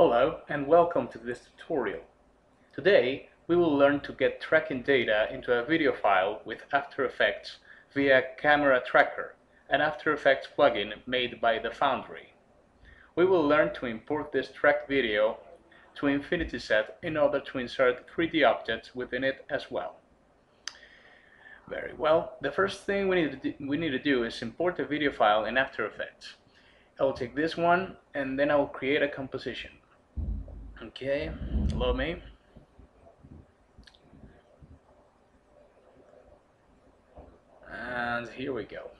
Hello and welcome to this tutorial. Today we will learn to get tracking data into a video file with After Effects via Camera Tracker, an After Effects plugin made by The Foundry. We will learn to import this tracked video to Infinity Set in order to insert 3D objects within it as well. Very well, the first thing we need to do is import a video file in After Effects. I will take this one and then I will create a composition. Okay, allow me. And here we go.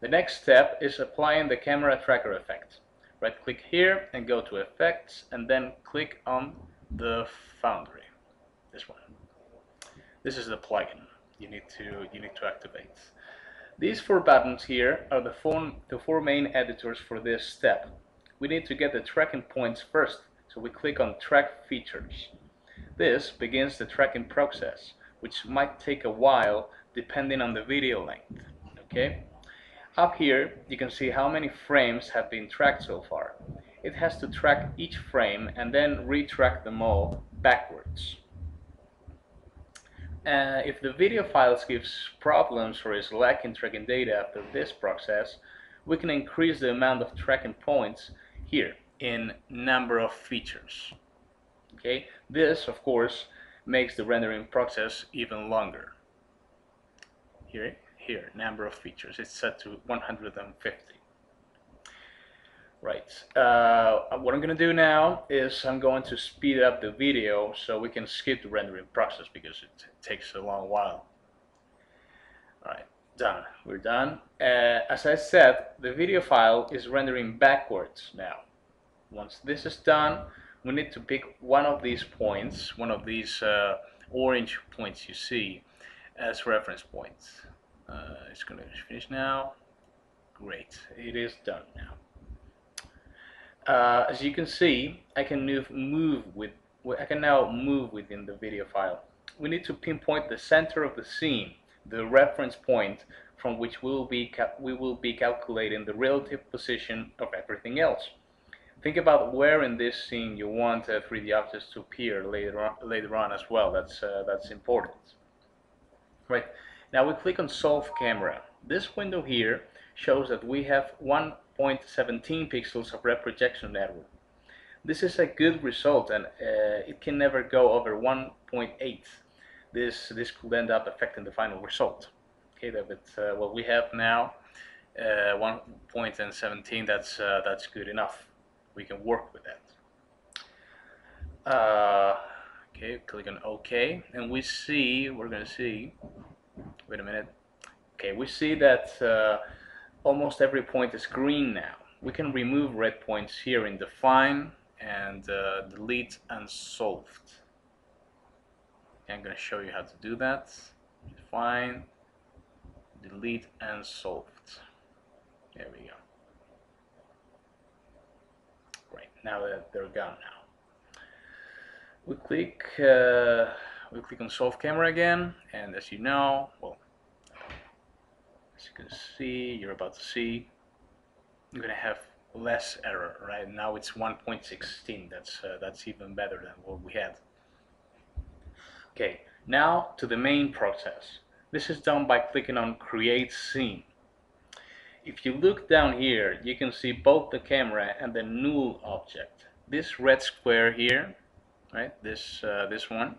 The next step is applying the camera tracker effect. Right click here and go to Effects and then click on the Foundry. This one. This is the plugin you need to activate. These four buttons here are the four main editors for this step. We need to get the tracking points first, so we click on Track Features. This begins the tracking process, which might take a while depending on the video length. Okay? Up here you can see how many frames have been tracked so far. It has to track each frame and then retrack them all backwards. If the video files gives problems or is lacking tracking data after this process, we can increase the amount of tracking points here in number of features. Okay, this of course makes the rendering process even longer. Here, number of features, it's set to 150. Right, what I'm going to do now is I'm going to speed up the video so we can skip the rendering process because it takes a long while. Alright, done. We're done. As I said, the video file is rendering backwards now. Once this is done, we need to pick one of these points, one of these orange points you see as reference points. It's going to finish now. Great, it is done now. As you can see, I can now move within the video file. We need to pinpoint the center of the scene, the reference point from which we will be calculating the relative position of everything else. Think about where in this scene you want 3D objects to appear later on as well. That's important. Right. Now we click on Solve Camera. This window here shows that we have 1.17 pixels of reprojection error. This is a good result, and it can never go over 1.8. This could end up affecting the final result. Okay, but what we have now, 1.17, that's good enough. We can work with that. Okay, click on OK, and we're gonna see. Wait a minute. Okay, we see that almost every point is green now. We can remove red points here in Define and Delete Unsolved. Okay, I'm going to show you how to do that. Define, Delete Unsolved. There we go. Great. Now they're gone. Now we click on Solve Camera again, and as you know, well, as you can see, you're about to see, you're going to have less error. Right now it's 1.16. That's even better than what we had. Okay, now to the main process. This is done by clicking on Create Scene. If you look down here, you can see both the camera and the null object. This red square here, right? This one.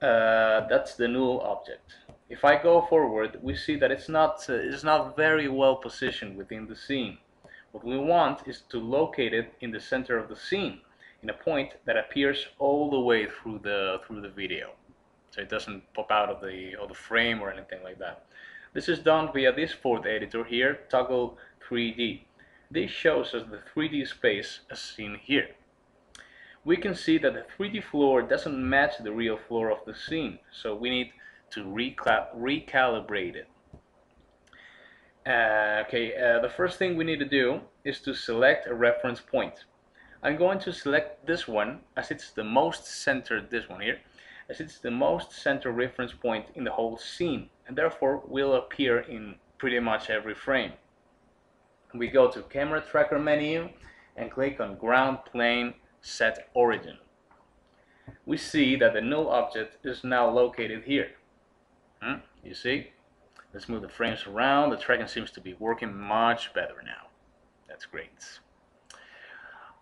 That's the null object. If I go forward, we see that it's not very well positioned within the scene. What we want is to locate it in the center of the scene, in a point that appears all the way through the video, so it doesn't pop out of the frame or anything like that. This is done via this fourth editor here, Toggle 3D. This shows us the 3D space as seen here. We can see that the 3D floor doesn't match the real floor of the scene, so we need to recalibrate it. The first thing we need to do is to select a reference point. I'm going to select this one as it's the most centered, this one here, as it's the most centered reference point in the whole scene, and therefore will appear in pretty much every frame. We go to Camera Tracker menu and click on Ground Plane Set Origin. We see that the null object is now located here. You see? Let's move the frames around. The tracking seems to be working much better now. That's great.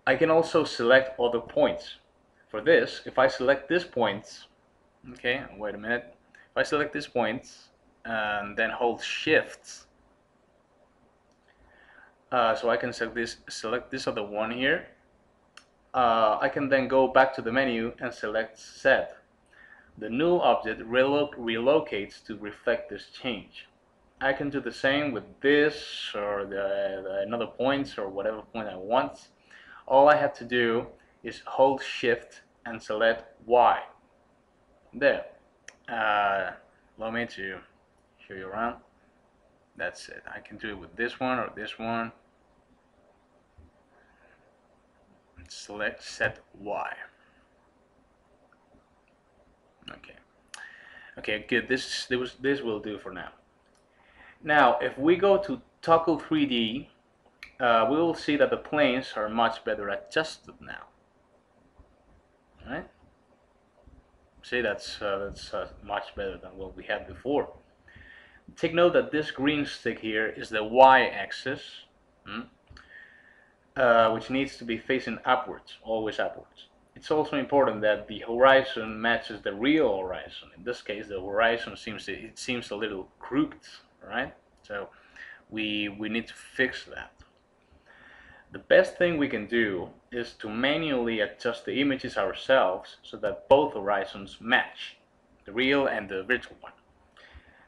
I can also select other points. For this, if I select this point, okay, wait a minute. If I select this point and then hold Shift, so I can select this other one here. I can then go back to the menu and select Set. The new object relocates to reflect this change. I can do the same with this or another point or whatever point I want. All I have to do is hold Shift and select Y. There. Allow me to show you around. That's it. I can do it with this one or this one. Select Set Y. Okay. Okay, good. This will do for now. Now, if we go to Toggle 3D, we will see that the planes are much better adjusted now. All right? See, that's much better than what we had before. Take note that this green stick here is the Y-axis, which needs to be facing upwards, always upwards. It's also important that the horizon matches the real horizon. In this case, the horizon seems a little crooked, right? So we need to fix that. The best thing we can do is to manually adjust the images ourselves so that both horizons match, the real and the virtual one.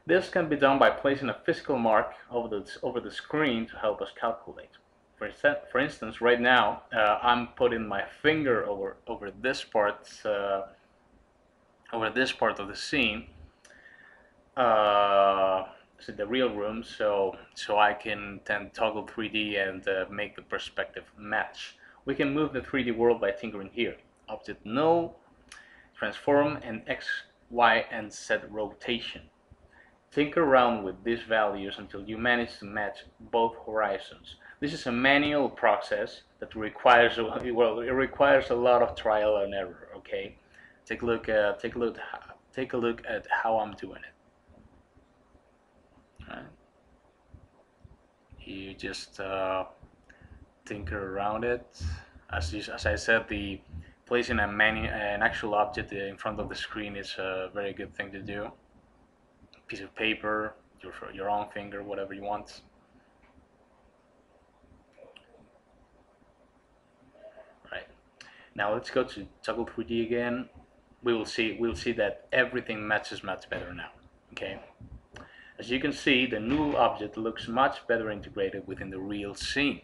This can be done by placing a physical mark over the screen to help us calculate. For instance, right now I'm putting my finger over this part of the scene, so the real room, so I can then toggle 3D and make the perspective match. We can move the 3D world by tinkering here. Object null, transform, and X, Y, and Z rotation. Tinker around with these values until you manage to match both horizons. This is a manual process that requires, well, it requires a lot of trial and error. Okay, take a look at how I'm doing it. All right. You just tinker around it. As I said, the placing an actual object in front of the screen is a very good thing to do. Piece of paper, your own finger, whatever you want. Right. Now let's go to Toggle 3D again. We'll see that everything matches much better now. Okay. As you can see, the new object looks much better integrated within the real scene.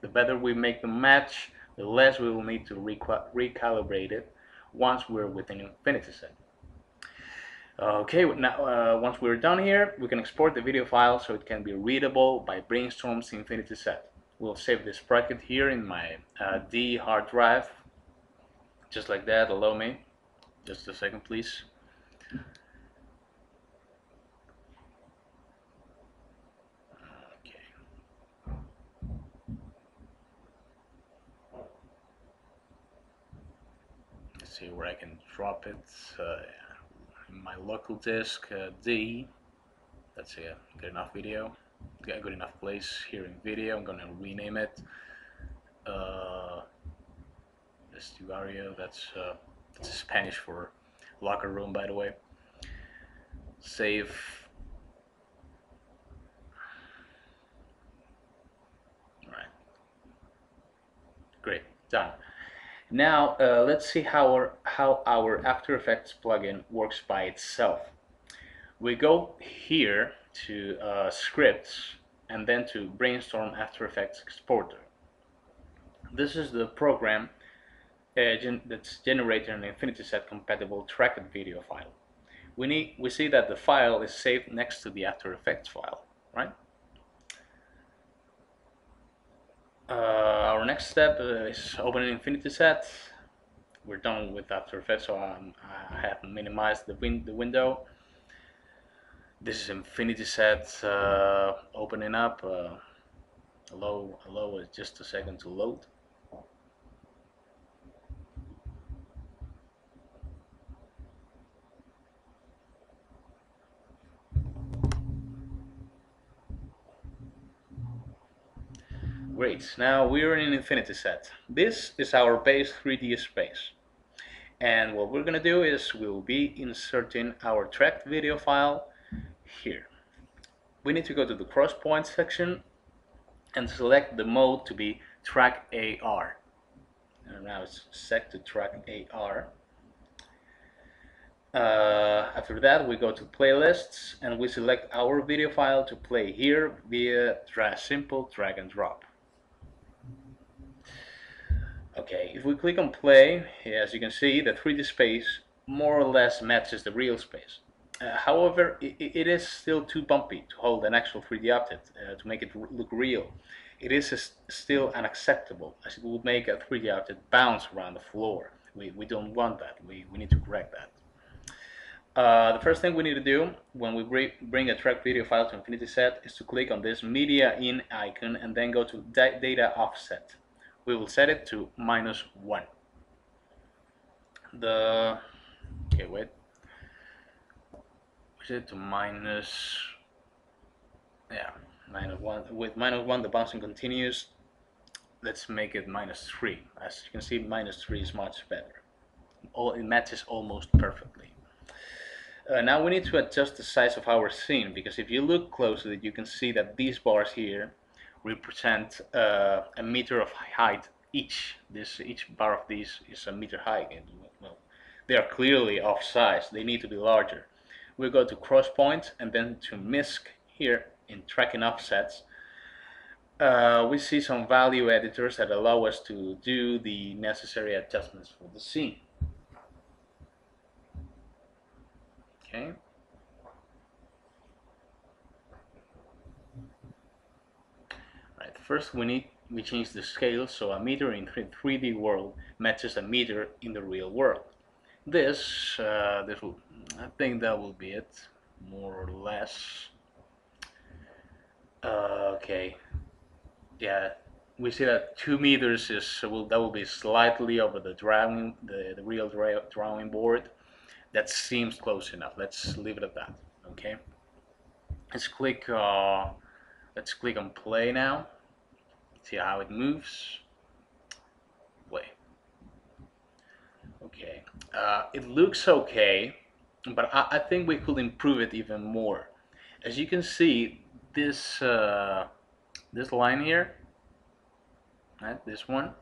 The better we make the match, the less we will need to recalibrate it once we're within Infinity Set. Okay, now once we're done here, we can export the video file so it can be readable by Brainstorm's Infinity Set. We'll save this bracket here in my D hard drive, just like that. Allow me, just a second, please. Okay. Let's see where I can drop it. Yeah. My local disk, D. That's a good enough video. Got a good enough place here in video. I'm gonna rename it Estuario. That's Spanish for locker room, by the way. Save. All right. Great. Done. Now let's see how our After Effects plugin works by itself. We go here to Scripts and then to Brainstorm After Effects Exporter. This is the program that's generating an Infinity Set compatible tracked video file. We see that the file is saved next to the After Effects file, right? Our next step is opening Infinity Set. We're done with After Effects, so I have minimized the window. This is Infinity Set opening up. Allow it just a second to load. Great, now we're in Infinity Set. This is our base 3D space. And what we're gonna do is we'll be inserting our tracked video file here. We need to go to the cross point section and select the mode to be Track AR. And now it's set to Track AR. After that we go to playlists and we select our video file to play here via simple drag and drop. Okay, if we click on play, as you can see, the 3D space more or less matches the real space. However, it is still too bumpy to hold an actual 3D object to make it look real. It is still unacceptable, as it will make a 3D object bounce around the floor. We don't want that. We need to correct that. The first thing we need to do when we bring a track video file to Infinity Set is to click on this media in icon and then go to data offset. We will set it to -1. We set it to -1. With -1, the bouncing continues. Let's make it -3. As you can see, -3 is much better. It matches almost perfectly. Now we need to adjust the size of our scene, because if you look closely, you can see that these bars here represent a meter of height each. Each bar of these is a meter high. And, well, they are clearly off size. They need to be larger. We go to cross points and then to MISC here in tracking offsets. We see some value editors that allow us to do the necessary adjustments for the scene. Okay. First, we change the scale so a meter in 3D world matches a meter in the real world. I think that will be it, more or less. Okay, yeah, we see that 2 meters will be slightly over the real drawing board. That seems close enough. Let's leave it at that. Okay, let's click on play now. See how it moves. Okay, it looks okay, but I think we could improve it even more. As you can see, this line here, right? This one,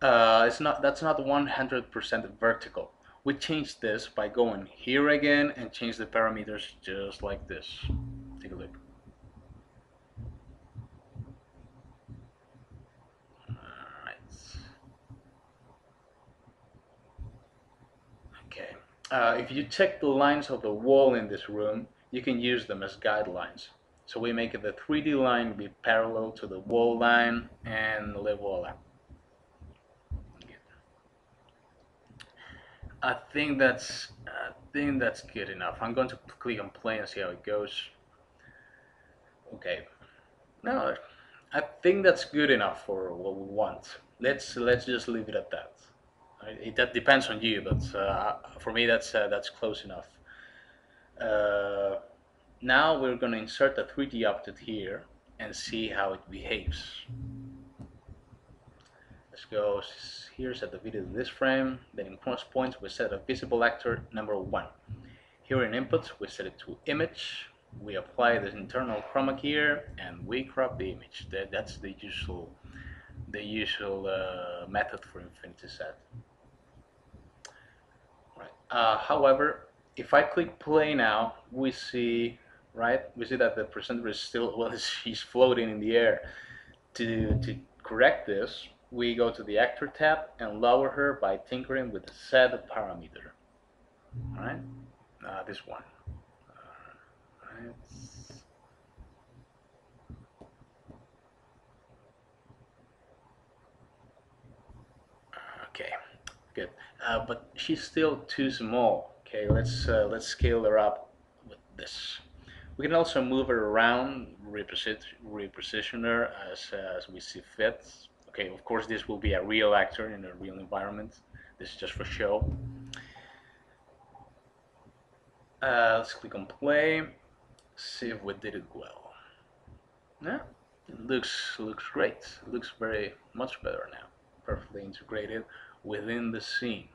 that's not 100% vertical. We change this by going here again and change the parameters just like this. Take a look. If you check the lines of the wall in this room, you can use them as guidelines. So we make the 3D line be parallel to the wall line, and le voila. I think that's good enough. I'm going to click on play and see how it goes. Okay, now I think that's good enough for what we want. Let's just leave it at that. That depends on you, but for me that's close enough. Now we're going to insert a 3D object here and see how it behaves. Let's go here, set the video to this frame, then in cross points we set a visible actor #1. Here in inputs we set it to image, we apply the internal chroma key and we crop the image. That's the usual method for Infinity Set. Right. However, if I click play now, we see that the presenter is still, well, she's floating in the air. To correct this, we go to the actor tab and lower her by tinkering with the set parameter. All right, this one. All right. Okay, good. But she's still too small. Okay, let's scale her up with this. We can also move her around, repositioner as we see fit. Okay, of course this will be a real actor in a real environment. This is just for show. Let's click on play, see if we did it well. Yeah, it looks great. It looks very much better now. Perfectly integrated within the scene.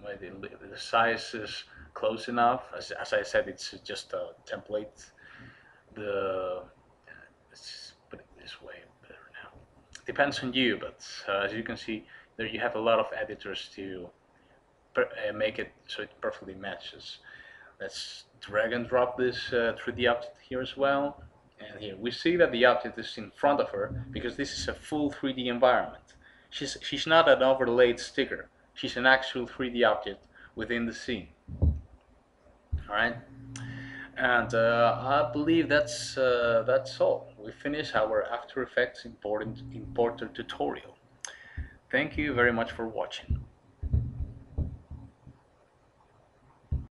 The size is close enough. As I said, it's just a template. Let's put it this way better now. Depends on you, but as you can see, there you have a lot of editors to make it so it perfectly matches. Let's drag and drop this through the object here as well. And here we see that the object is in front of her because this is a full 3D environment. She's not an overlaid sticker. She's an actual 3D object within the scene. Alright, and I believe that's all. We finish our After Effects Importer tutorial. Thank you very much for watching.